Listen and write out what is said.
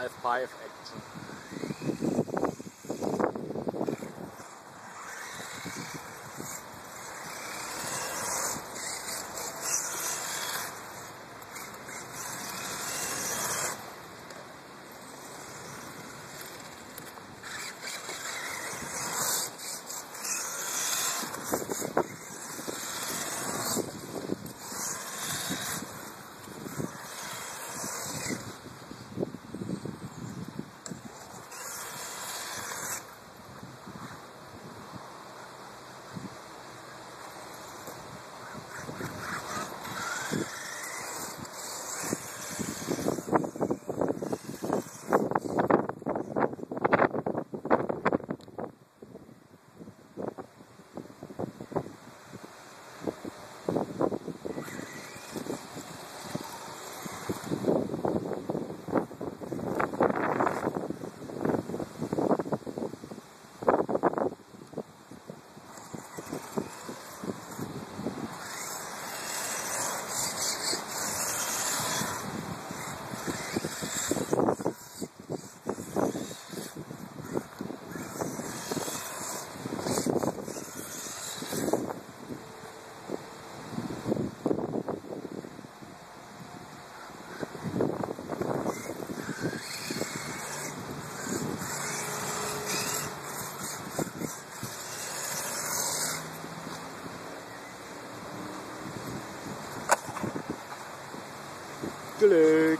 5-5 action. Glück!